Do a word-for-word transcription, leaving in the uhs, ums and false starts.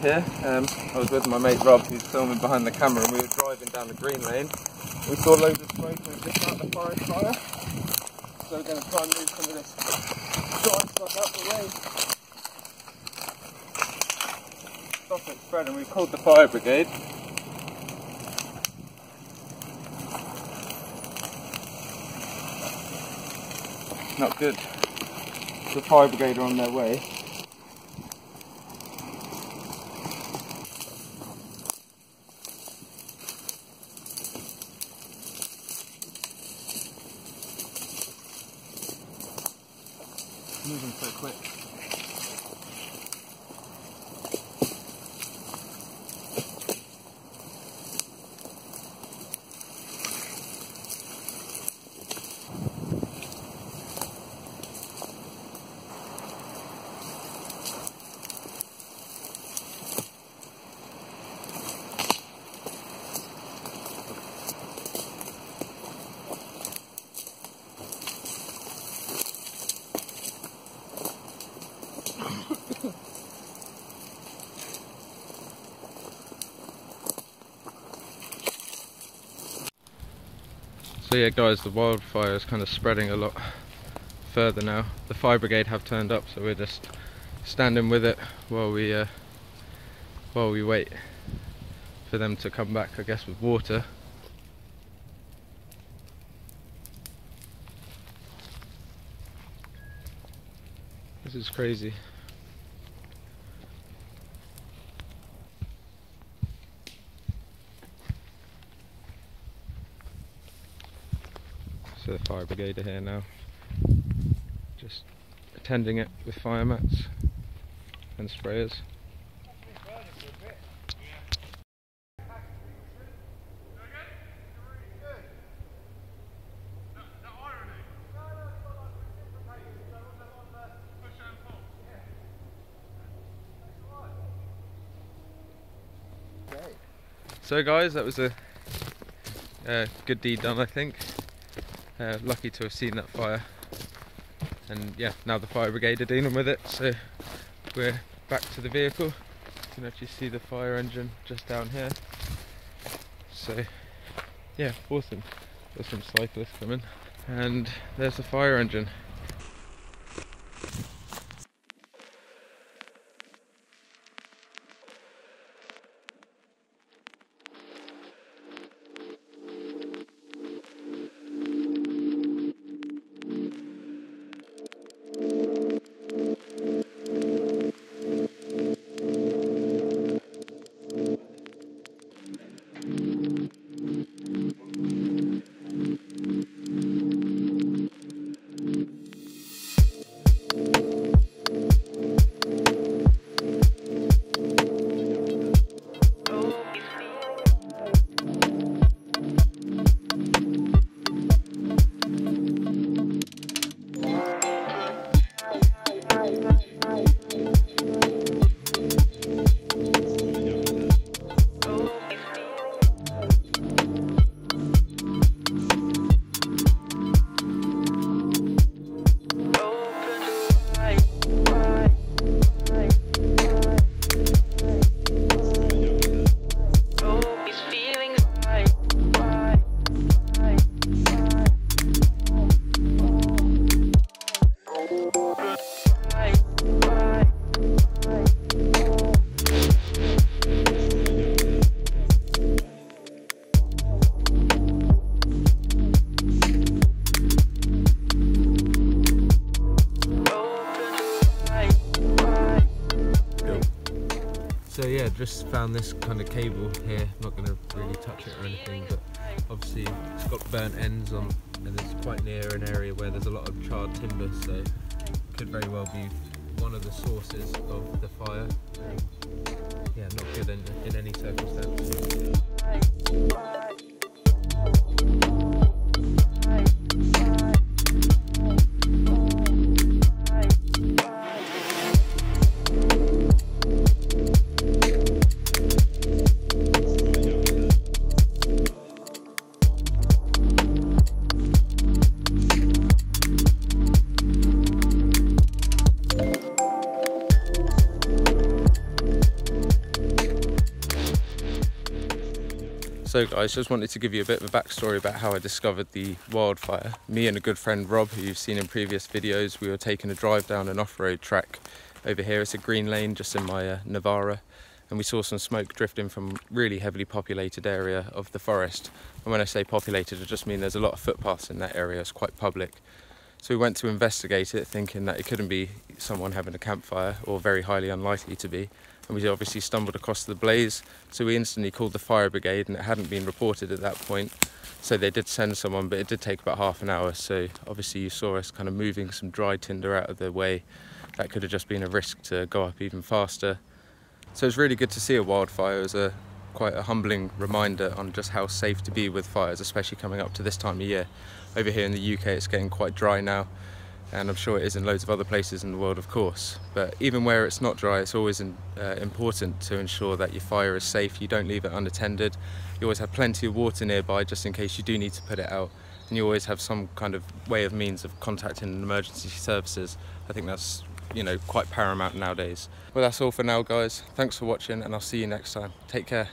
drive here. Um, I was with my mate Rob, who's filming behind the camera, and we were driving down the green lane. We saw loads of smoke and just out the forest fire. So we're going to try and move some of this dry stuff out the way. Stop it spreading. We've called the fire brigade. Not good. The fire brigade are on their way. Moving so quick. So yeah guys, the wildfire is kind of spreading a lot further now. The fire brigade have turned up, so we're just standing with it while we uh, while we wait for them to come back, I guess, with water. This is crazy. So the fire brigade are here now, just attending it with fire mats and sprayers. So guys, that was a uh, good deed done, I think. Uh, lucky to have seen that fire, and yeah, now the fire brigade are dealing with it, so we're back to the vehicle. You can actually see the fire engine just down here, so yeah, awesome. There's some cyclists coming, and there's the fire engine. So yeah, just found this kind of cable here. I'm not going to really touch it or anything, but obviously it's got burnt ends on, and it's quite near an area where there's a lot of charred timber, so it could very well be one of the sources of the fire. Yeah, not good in, in any circumstance. So guys, just wanted to give you a bit of a backstory about how I discovered the wildfire. Me and a good friend Rob, who you've seen in previous videos, we were taking a drive down an off-road track over here. It's a green lane just in my uh, Navara, and we saw some smoke drifting from really heavily populated area of the forest. And when I say populated, I just mean there's a lot of footpaths in that area, it's quite public. So we went to investigate it, thinking that it couldn't be someone having a campfire, or very highly unlikely to be. And we obviously stumbled across the blaze, so we instantly called the fire brigade, and it hadn't been reported at that point. So they did send someone, but it did take about half an hour. So obviously you saw us kind of moving some dry tinder out of the way. That could have just been a risk to go up even faster. So it's really good to see a wildfire. It was a, quite a humbling reminder on just how safe to be with fires, especially coming up to this time of year. Over here in the U K it's getting quite dry now, and I'm sure it is in loads of other places in the world, of course. But even where it's not dry, it's always in, uh, important to ensure that your fire is safe, you don't leave it unattended. You always have plenty of water nearby just in case you do need to put it out. And you always have some kind of way of means of contacting emergency services. I think that's, you know, quite paramount nowadays. Well, that's all for now, guys. Thanks for watching, and I'll see you next time. Take care.